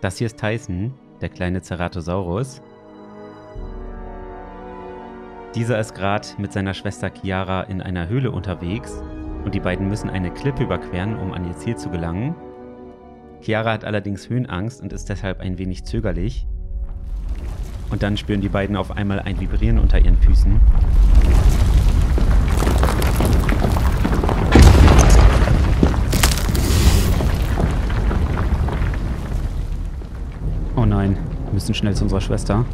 Das hier ist Tyson, der kleine Ceratosaurus. Dieser ist gerade mit seiner Schwester Kiara in einer Höhle unterwegs und die beiden müssen eine Klippe überqueren, um an ihr Ziel zu gelangen. Kiara hat allerdings Höhenangst und ist deshalb ein wenig zögerlich. Und dann spüren die beiden auf einmal ein Vibrieren unter ihren Füßen. Oh nein, wir müssen schnell zu unserer Schwester.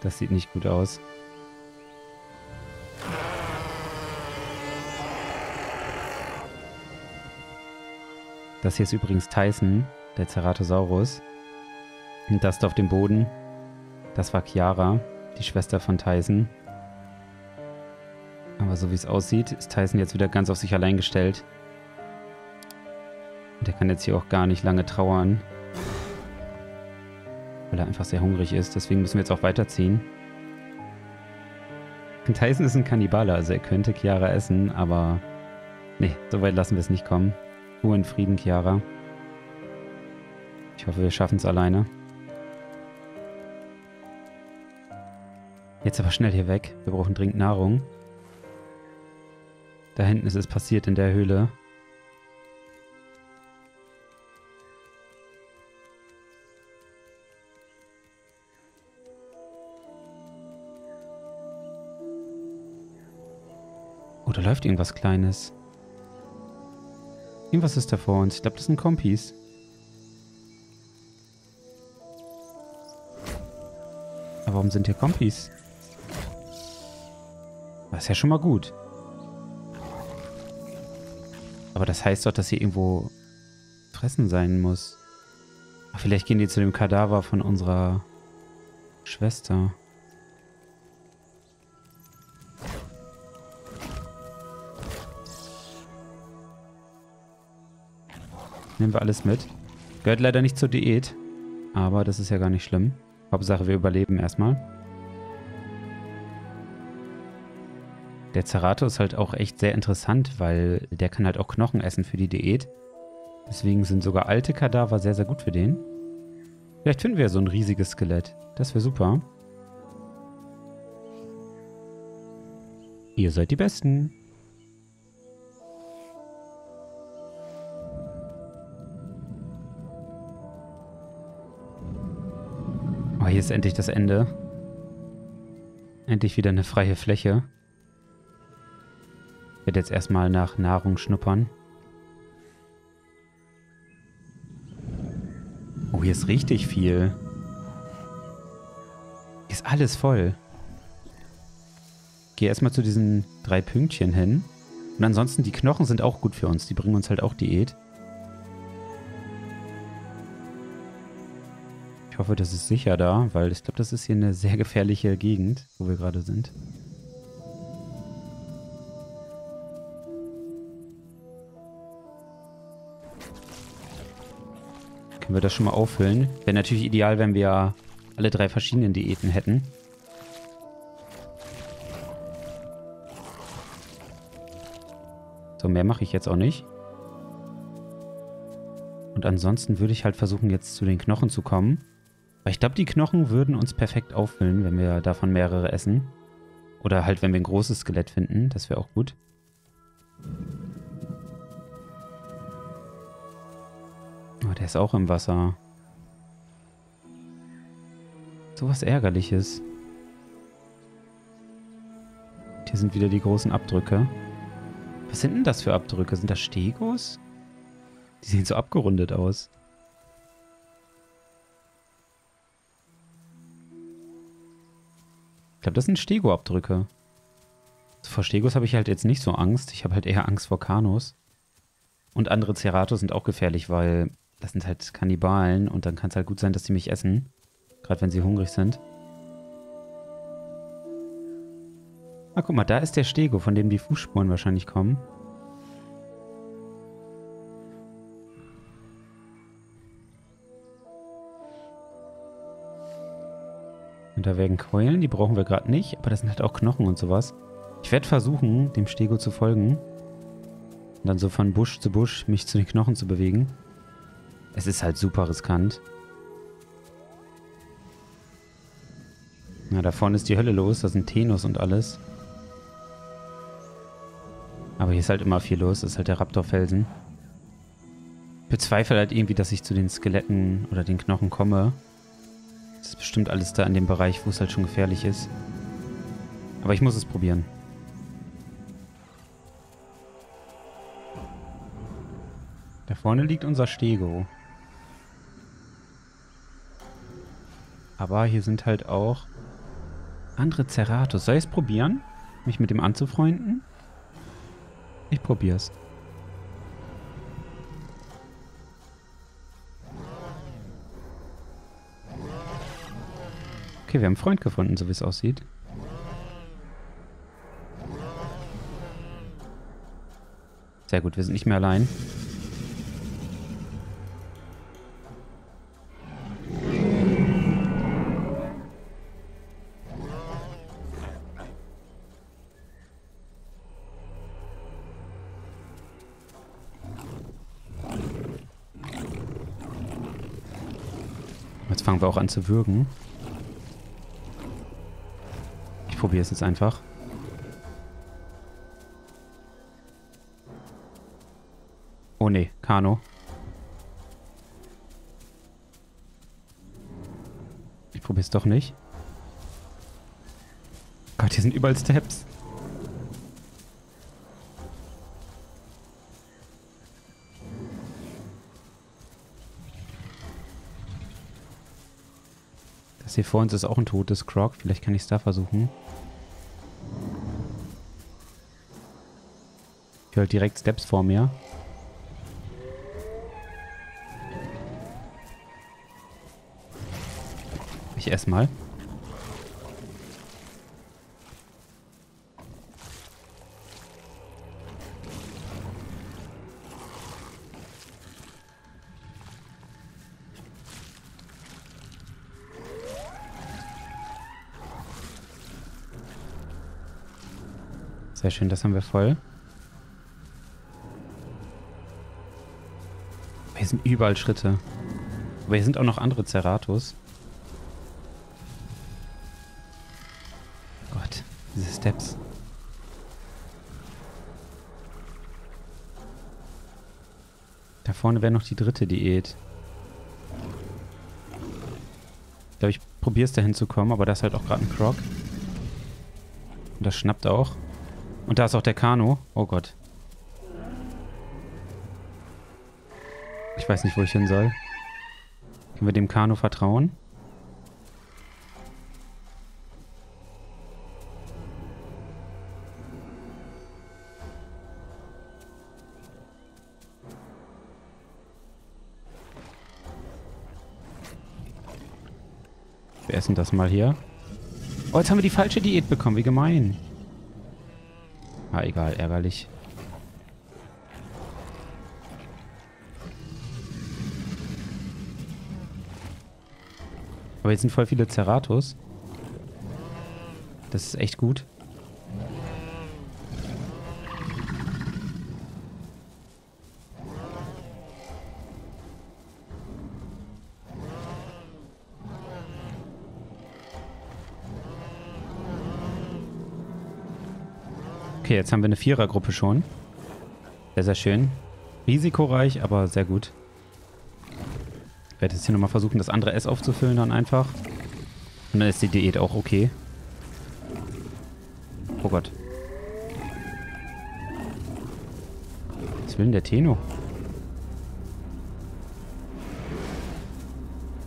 Das sieht nicht gut aus. Das hier ist übrigens Tyson, der Ceratosaurus. Und das da auf dem Boden, das war Kiara, die Schwester von Tyson. Aber so wie es aussieht, ist Tyson jetzt wieder ganz auf sich allein gestellt. Und der kann jetzt hier auch gar nicht lange trauern, weil er einfach sehr hungrig ist. Deswegen müssen wir jetzt auch weiterziehen. Und Tyson ist ein Kannibale, also er könnte Kiara essen, aber nee, so weit lassen wir es nicht kommen. Ruhe in Frieden, Kiara. Ich hoffe, wir schaffen es alleine. Jetzt aber schnell hier weg. Wir brauchen dringend Nahrung. Da hinten ist es passiert in der Höhle. Oh, da läuft irgendwas Kleines. Irgendwas ist da vor uns. Ich glaube, das sind Kompis. Aber warum sind hier Kompis? Das ist ja schon mal gut. Aber das heißt doch, dass hier irgendwo Fressen sein muss. Ach, vielleicht gehen die zu dem Kadaver von unserer Schwester. Nehmen wir alles mit. Gehört leider nicht zur Diät, aber das ist ja gar nicht schlimm. Hauptsache, wir überleben erstmal. Der Cerato ist halt auch echt sehr interessant, weil der kann halt auch Knochen essen für die Diät. Deswegen sind sogar alte Kadaver sehr, sehr gut für den. Vielleicht finden wir so ein riesiges Skelett. Das wäre super. Ihr seid die Besten. Hier ist endlich das Ende. Endlich wieder eine freie Fläche. Ich werde jetzt erstmal nach Nahrung schnuppern. Oh, hier ist richtig viel. Hier ist alles voll. Ich gehe erstmal zu diesen 3 Pünktchen hin. Und ansonsten, die Knochen sind auch gut für uns. Die bringen uns halt auch Diät. Ich hoffe, das ist sicher da, weil ich glaube, das ist hier eine sehr gefährliche Gegend, wo wir gerade sind. Können wir das schon mal auffüllen? Wäre natürlich ideal, wenn wir alle 3 verschiedenen Diäten hätten. So, mehr mache ich jetzt auch nicht. Und ansonsten würde ich halt versuchen, jetzt zu den Knochen zu kommen. Weil ich glaube, die Knochen würden uns perfekt auffüllen, wenn wir davon mehrere essen. Oder halt, wenn wir ein großes Skelett finden. Das wäre auch gut. Oh, der ist auch im Wasser. So was Ärgerliches. Und hier sind wieder die großen Abdrücke. Was sind denn das für Abdrücke? Sind das Stegos? Die sehen so abgerundet aus. Ich glaube, das sind Stego-Abdrücke. Vor Stegos habe ich halt jetzt nicht so Angst. Ich habe halt eher Angst vor Carnos. Und andere Ceratos sind auch gefährlich, weil das sind halt Kannibalen. Und dann kann es halt gut sein, dass die mich essen. Gerade wenn sie hungrig sind. Ah, guck mal, da ist der Stego, von dem die Fußspuren wahrscheinlich kommen. Hinter Wägen Keulen, die brauchen wir gerade nicht, aber das sind halt auch Knochen und sowas. Ich werde versuchen, dem Stego zu folgen. Und dann so von Busch zu Busch mich zu den Knochen zu bewegen. Es ist halt super riskant. Na, da vorne ist die Hölle los, da sind Tenos und alles. Aber hier ist halt immer viel los, das ist halt der Raptorfelsen. Ich bezweifle halt irgendwie, dass ich zu den Skeletten oder den Knochen komme. Das ist bestimmt alles da in dem Bereich, wo es halt schon gefährlich ist. Aber ich muss es probieren. Da vorne liegt unser Stego. Aber hier sind halt auch andere Ceratosaurus. Soll ich es probieren? Mich mit dem anzufreunden? Ich probier's. Okay, wir haben einen Freund gefunden, so wie es aussieht. Sehr gut, wir sind nicht mehr allein. Jetzt fangen wir auch an zu würgen. Ich probiere es jetzt einfach. Oh ne, Kano. Ich probiere es doch nicht. Gott, hier sind überall Steps. Hier vor uns ist auch ein totes Croc. Vielleicht kann ich es da versuchen. Ich höre direkt Steps vor mir. Ich esse mal. Sehr schön, das haben wir voll. Hier sind überall Schritte. Aber hier sind auch noch andere Ceratosaurus. Gott, diese Steps. Da vorne wäre noch die dritte Diät. Ich glaube, ich probiere es dahin zu kommen, aber da ist halt auch gerade ein Croc. Und das schnappt auch. Und da ist auch der Kano. Oh Gott. Ich weiß nicht, wo ich hin soll. Können wir dem Kano vertrauen? Wir essen das mal hier. Oh, jetzt haben wir die falsche Diät bekommen. Wie gemein. Ah, egal, ärgerlich. Aber jetzt sind voll viele Ceratosaurus. Das ist echt gut. Okay, jetzt haben wir eine Vierergruppe schon. Sehr, sehr schön. Risikoreich, aber sehr gut. Ich werde jetzt hier nochmal versuchen, das andere S aufzufüllen dann einfach. Und dann ist die Diät auch okay. Oh Gott. Was will denn der Tenno?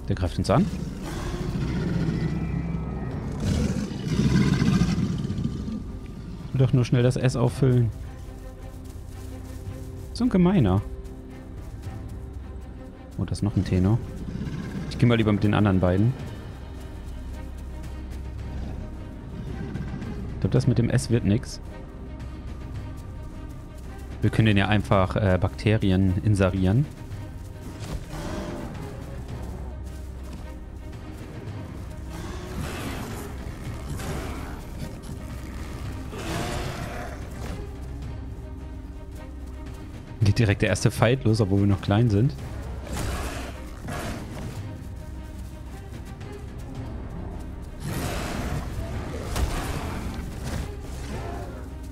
Der greift uns an. Doch nur schnell das S auffüllen. So ein gemeiner. Oh, da ist noch ein Tenor. Ich gehe mal lieber mit den anderen beiden. Ich glaube, das mit dem S wird nichts. Wir können den ja einfach Bakterien inserieren. geht direkt der erste Fight los, obwohl wir noch klein sind.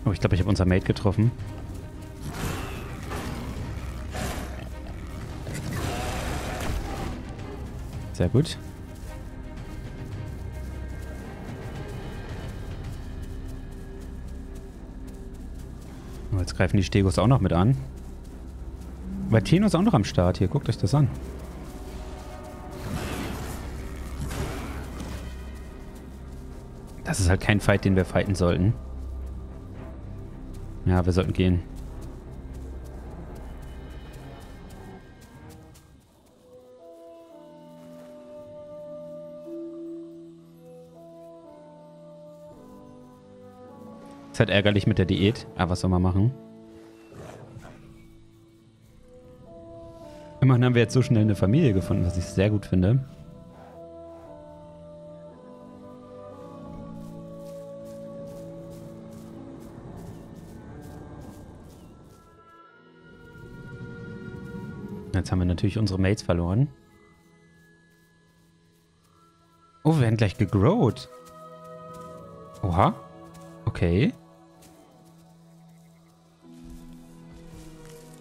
Oh, ich glaube, ich habe unser Mate getroffen. Sehr gut. Oh, jetzt greifen die Stegos auch noch mit an. Bei Tenontosaurus ist auch noch am Start hier. Guckt euch das an. Das ist halt kein Fight, den wir fighten sollten. Ja, wir sollten gehen. Ist halt ärgerlich mit der Diät, aber was soll man machen? Immerhin haben wir jetzt so schnell eine Familie gefunden, was ich sehr gut finde. Jetzt haben wir natürlich unsere Mates verloren. Oh, wir werden gleich gegrowt. Oha. Okay.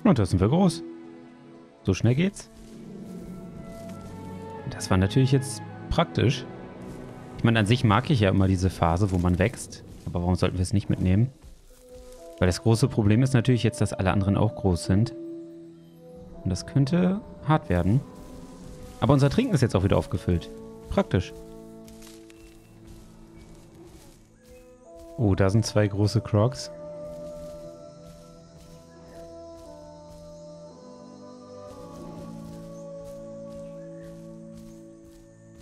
Und da sind wir groß. So schnell geht's. Das war natürlich jetzt praktisch. Ich meine, an sich mag ich ja immer diese Phase, wo man wächst. Aber warum sollten wir es nicht mitnehmen? Weil das große Problem ist natürlich jetzt, dass alle anderen auch groß sind. Und das könnte hart werden. Aber unser Trinken ist jetzt auch wieder aufgefüllt. Praktisch. Oh, da sind zwei große Crocs.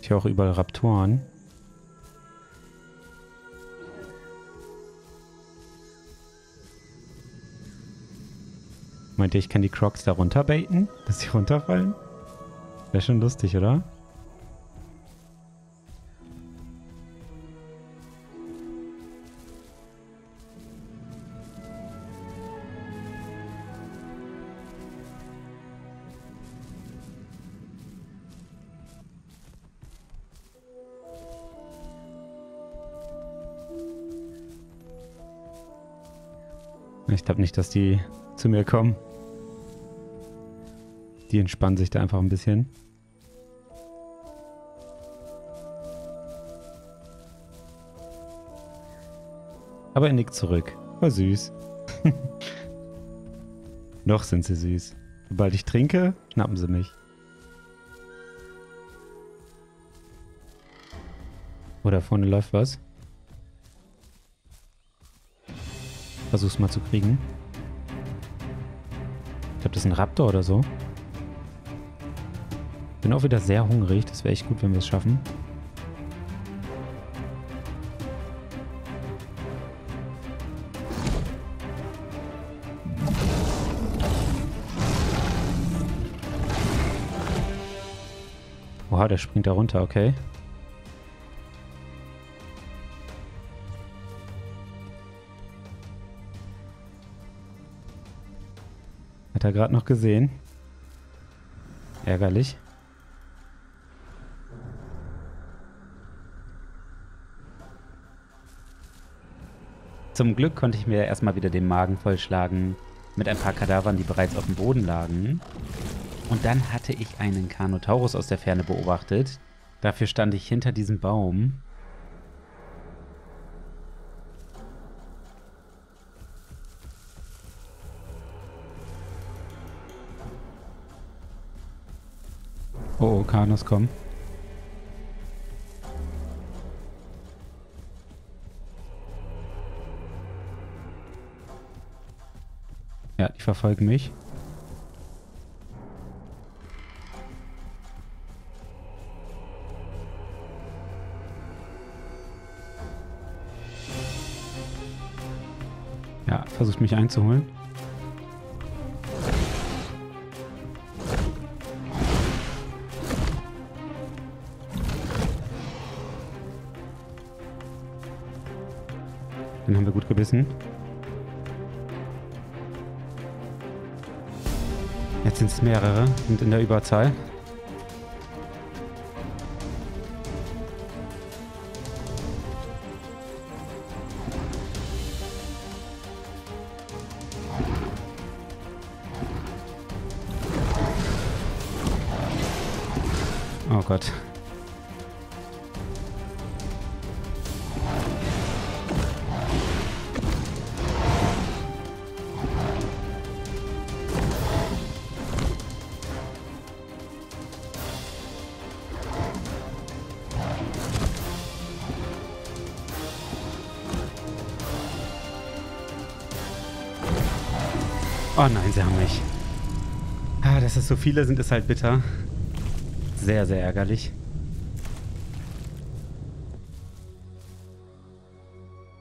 Ich höre auch überall Raptoren. Meint ihr, ich kann die Crocs da runterbaiten, dass die runterfallen? Wäre schon lustig, oder? Ich glaube nicht, dass die zu mir kommen. Die entspannen sich da einfach ein bisschen. Aber er nickt zurück. War süß. Noch sind sie süß. Sobald ich trinke, schnappen sie mich. Oh, da vorne läuft was. Versuch's mal zu kriegen. Ich glaube, das ist ein Raptor oder so. Bin auch wieder sehr hungrig. Das wäre echt gut, wenn wir es schaffen. Oha, der springt da runter, okay. Hat er gerade noch gesehen. Ärgerlich. Zum Glück konnte ich mir erstmal wieder den Magen vollschlagen mit ein paar Kadavern, die bereits auf dem Boden lagen. Und dann hatte ich einen Carnotaurus aus der Ferne beobachtet. Dafür stand ich hinter diesem Baum. Oh, Carnos, komm. Ja, die verfolgen mich. Ja, versucht mich einzuholen. Den haben wir gut gebissen. Jetzt sind es mehrere und in der Überzahl. Oh Gott. Oh nein, sie haben mich. Ah, dass es so viele sind, ist halt bitter. Sehr, sehr ärgerlich.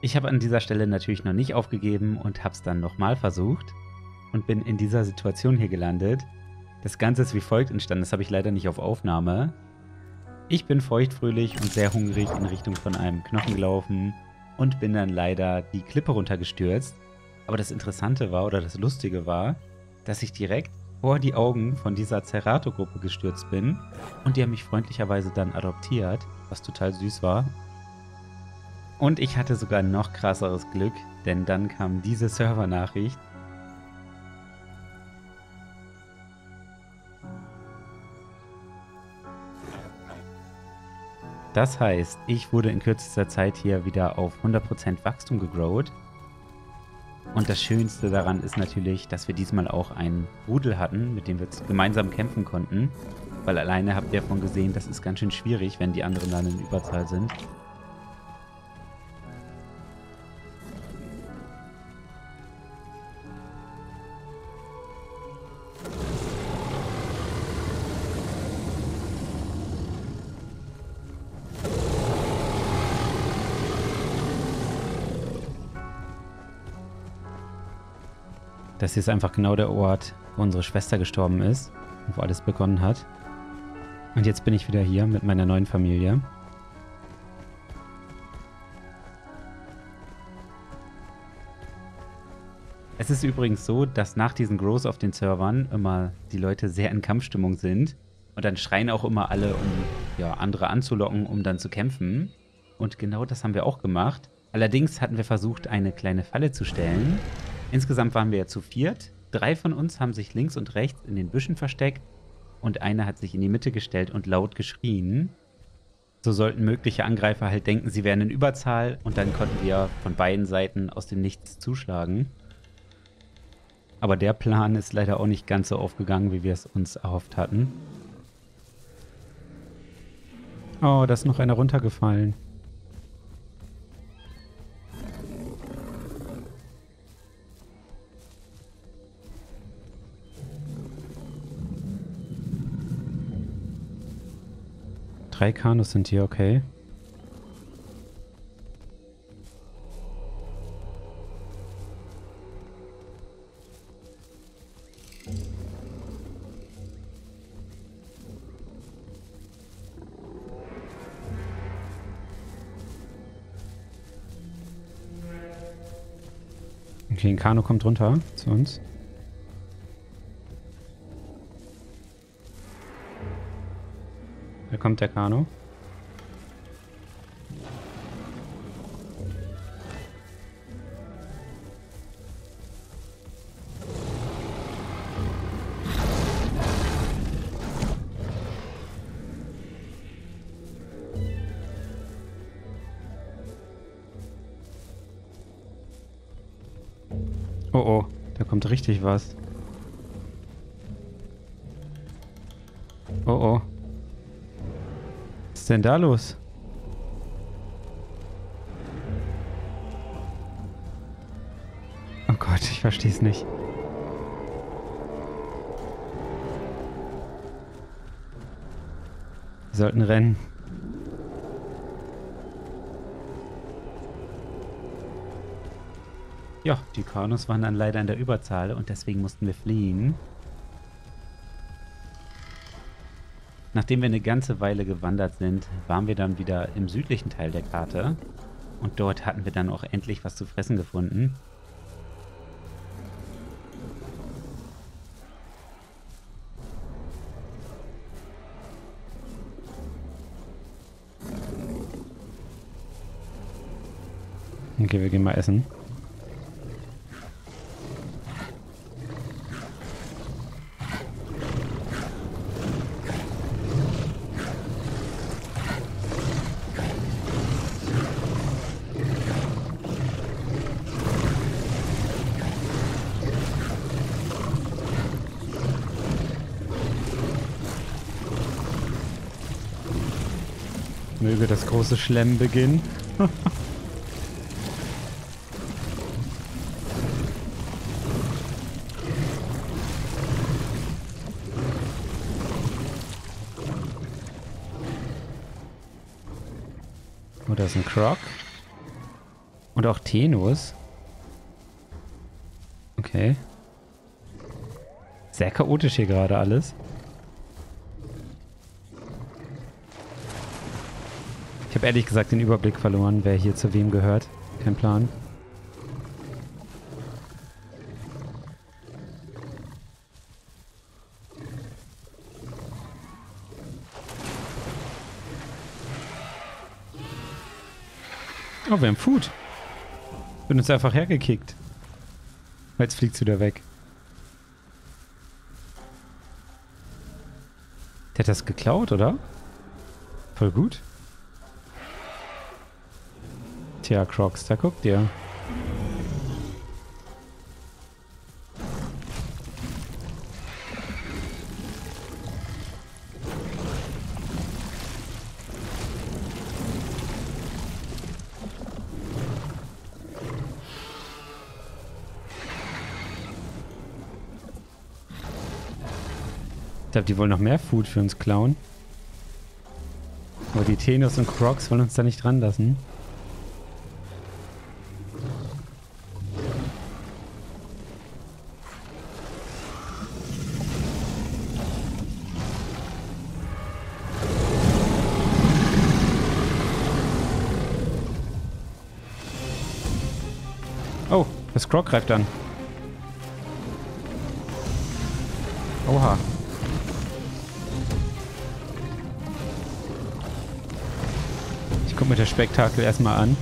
Ich habe an dieser Stelle natürlich noch nicht aufgegeben und habe es dann nochmal versucht und bin in dieser Situation hier gelandet. Das Ganze ist wie folgt entstanden, das habe ich leider nicht auf Aufnahme. Ich bin feuchtfröhlich und sehr hungrig in Richtung von einem Knochen gelaufen und bin dann leider die Klippe runtergestürzt. Aber das Interessante war, oder das Lustige war, dass ich direkt vor die Augen von dieser Ceratosaurus-Gruppe gestürzt bin und die haben mich freundlicherweise dann adoptiert, was total süß war. Und ich hatte sogar noch krasseres Glück, denn dann kam diese Servernachricht. Das heißt, ich wurde in kürzester Zeit hier wieder auf 100% Wachstum gegrowt. Und das Schönste daran ist natürlich, dass wir diesmal auch einen Rudel hatten, mit dem wir gemeinsam kämpfen konnten. Weil alleine habt ihr davon gesehen, das ist ganz schön schwierig, wenn die anderen dann in Überzahl sind. Das hier ist einfach genau der Ort, wo unsere Schwester gestorben ist und wo alles begonnen hat. Und jetzt bin ich wieder hier mit meiner neuen Familie. Es ist übrigens so, dass nach diesen Grows auf den Servern immer die Leute sehr in Kampfstimmung sind. Und dann schreien auch immer alle, um ja, andere anzulocken, um dann zu kämpfen. Und genau das haben wir auch gemacht. Allerdings hatten wir versucht, eine kleine Falle zu stellen. Insgesamt waren wir ja zu viert. 3 von uns haben sich links und rechts in den Büschen versteckt und einer hat sich in die Mitte gestellt und laut geschrien. So sollten mögliche Angreifer halt denken, sie wären in Überzahl und dann konnten wir von beiden Seiten aus dem Nichts zuschlagen. Aber der Plan ist leider auch nicht ganz so aufgegangen, wie wir es uns erhofft hatten. Oh, da ist noch einer runtergefallen. Drei Kanus sind hier, okay. Okay, ein Kanu kommt runter zu uns. Da kommt der Kanu. Oh oh, da kommt richtig was. Oh oh. Was ist denn da los? Oh Gott, ich verstehe es nicht. Wir sollten rennen. Ja, die Kornos waren dann leider in der Überzahl und deswegen mussten wir fliehen. Nachdem wir eine ganze Weile gewandert sind, waren wir dann wieder im südlichen Teil der Karte und dort hatten wir dann auch endlich was zu fressen gefunden. Okay, wir gehen mal essen. Möge das große Schlemmen beginnen. Oh, da ist ein Croc. Und auch Tenos. Okay. Sehr chaotisch hier gerade alles. Ich habe ehrlich gesagt den Überblick verloren, wer hier zu wem gehört. Kein Plan. Oh, wir haben Food. Bin uns einfach hergekickt. Jetzt fliegt es wieder weg. Der hat das geklaut, oder? Voll gut. Ja, Crocs, da guckt ihr. Ich glaube, die wollen noch mehr Food für uns klauen. Aber die Tenos und Crocs wollen uns da nicht ranlassen. Das Croc greift an. Oha. Ich gucke mir das Spektakel erstmal an.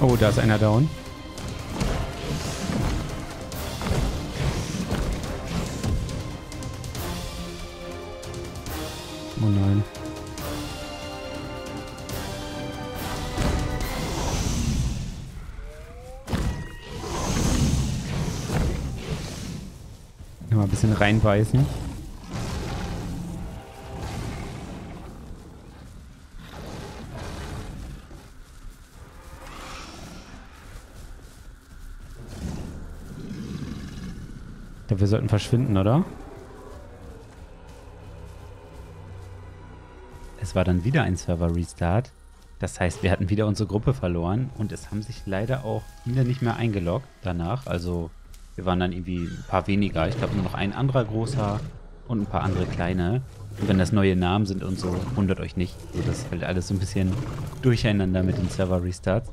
Oh, da ist einer down. Oh nein. Nochmal ein bisschen reinbeißen. Wir sollten verschwinden, oder? Es war dann wieder ein Server-Restart. Das heißt, wir hatten wieder unsere Gruppe verloren und es haben sich leider auch viele nicht mehr eingeloggt danach. Also wir waren dann irgendwie ein paar weniger. Ich glaube nur noch ein anderer großer und ein paar andere kleine. Und wenn das neue Namen sind und so, wundert euch nicht. Also das fällt alles so ein bisschen durcheinander mit den Server-Restarts.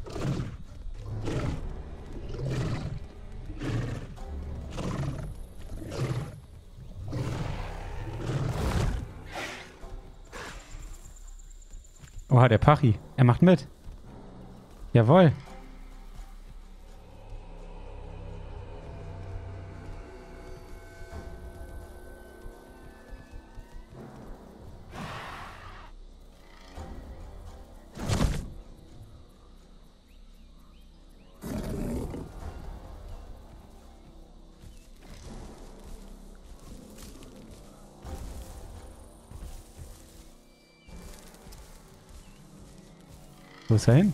Oha, der Pachy. Er macht mit. Jawohl. Wo ist er hin?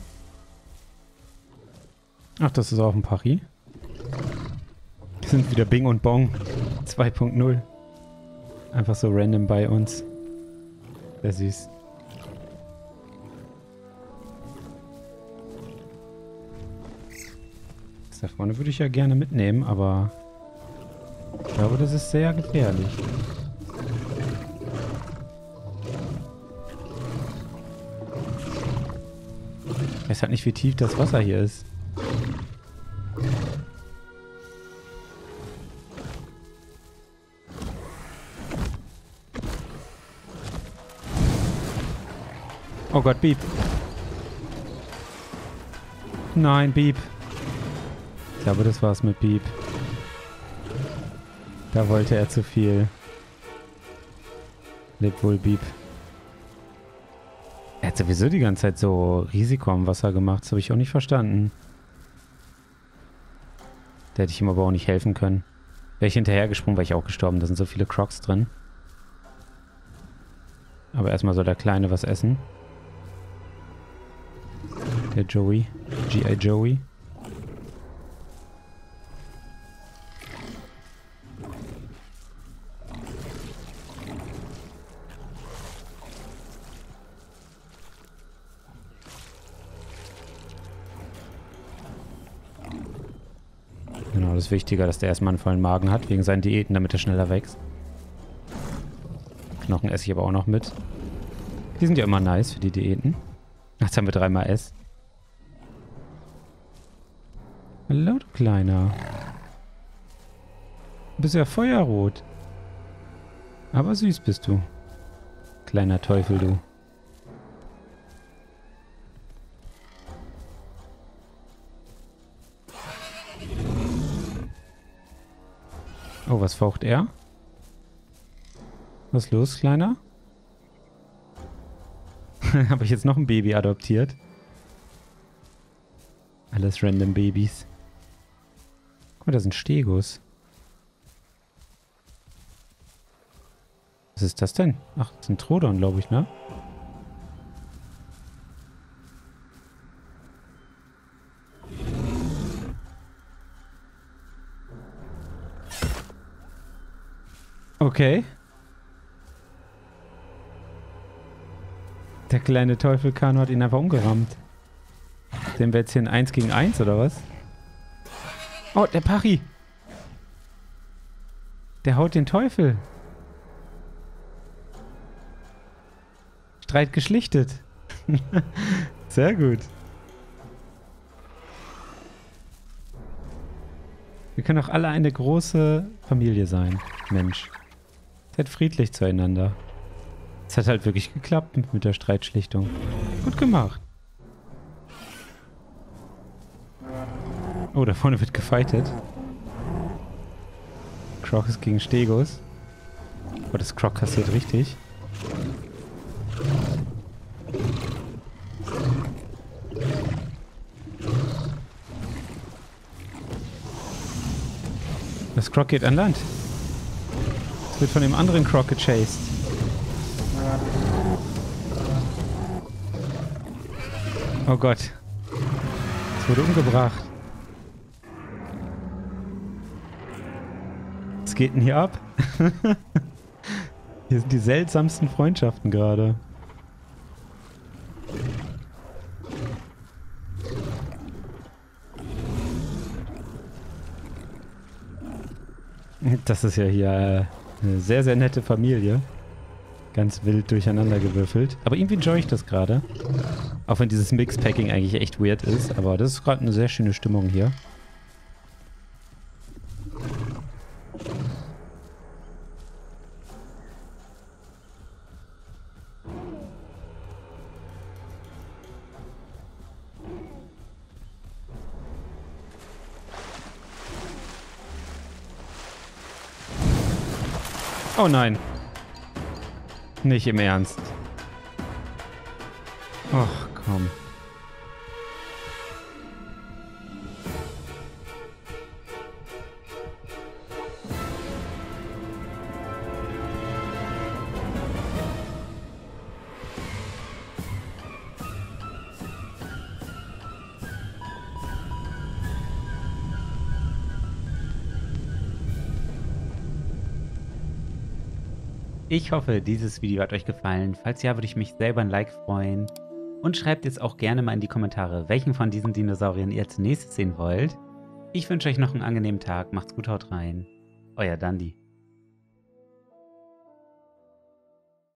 Ach, das ist auch ein Pachy. Das sind wieder Bing und Bong 2.0. Einfach so random bei uns. Sehr süß. da vorne würde ich ja gerne mitnehmen, aber ich glaube, das ist sehr gefährlich. Ich weiß halt nicht, wie tief das Wasser hier ist. Oh Gott, Beep. Nein, Beep. Ich glaube, das war's mit Beep. Da wollte er zu viel. Leb wohl, Beep. Er hat sowieso die ganze Zeit so Risiko am Wasser gemacht. Das habe ich auch nicht verstanden. Da hätte ich ihm aber auch nicht helfen können. Wäre ich hinterhergesprungen, wäre ich auch gestorben. Da sind so viele Crocs drin. Aber erstmal soll der Kleine was essen. Der Joey. G.I. Joey. Genau, das ist wichtiger, dass der erstmal einen vollen Magen hat, wegen seinen Diäten, damit er schneller wächst. Knochen esse ich aber auch noch mit. Die sind ja immer nice für die Diäten. Jetzt haben wir 3 Mal S. Hallo, du Kleiner. Du bist ja feuerrot. Aber süß bist du. Kleiner Teufel, du. Oh, was faucht er? Was ist los, Kleiner? Habe ich jetzt noch ein Baby adoptiert? Alles random Babys. Guck mal, da sind Stegos. Was ist das denn? Ach, das sind Troodon, glaube ich, ne? Okay. Der kleine Teufel Kano hat ihn einfach umgerammt. Sehen wir jetzt hier ein 1 gegen 1 oder was? Oh, der Pachi! Der haut den Teufel. Streit geschlichtet. Sehr gut. Wir können auch alle eine große Familie sein. Mensch. Seid friedlich zueinander. Es hat halt wirklich geklappt mit der Streitschlichtung. Gut gemacht. Oh, da vorne wird gefightet. Croc ist gegen Stegos. Oh, das Croc kassiert richtig. Das Croc geht an Land. Es wird von dem anderen Croc gechased. Oh Gott. Es wurde umgebracht. Was geht denn hier ab? Hier sind die seltsamsten Freundschaften gerade. Das ist ja hier eine sehr, sehr nette Familie. Ganz wild durcheinander gewürfelt. Aber irgendwie enjoy ich das gerade. Auch wenn dieses Mix-Packing eigentlich echt weird ist, aber das ist gerade eine sehr schöne Stimmung hier. Oh nein. Nicht im Ernst. Ach, komm. Ich hoffe, dieses Video hat euch gefallen. Falls ja, würde ich mich selber ein Like freuen. Und schreibt jetzt auch gerne mal in die Kommentare, welchen von diesen Dinosauriern ihr als nächstes sehen wollt. Ich wünsche euch noch einen angenehmen Tag. Macht's gut, haut rein. Euer Dandy.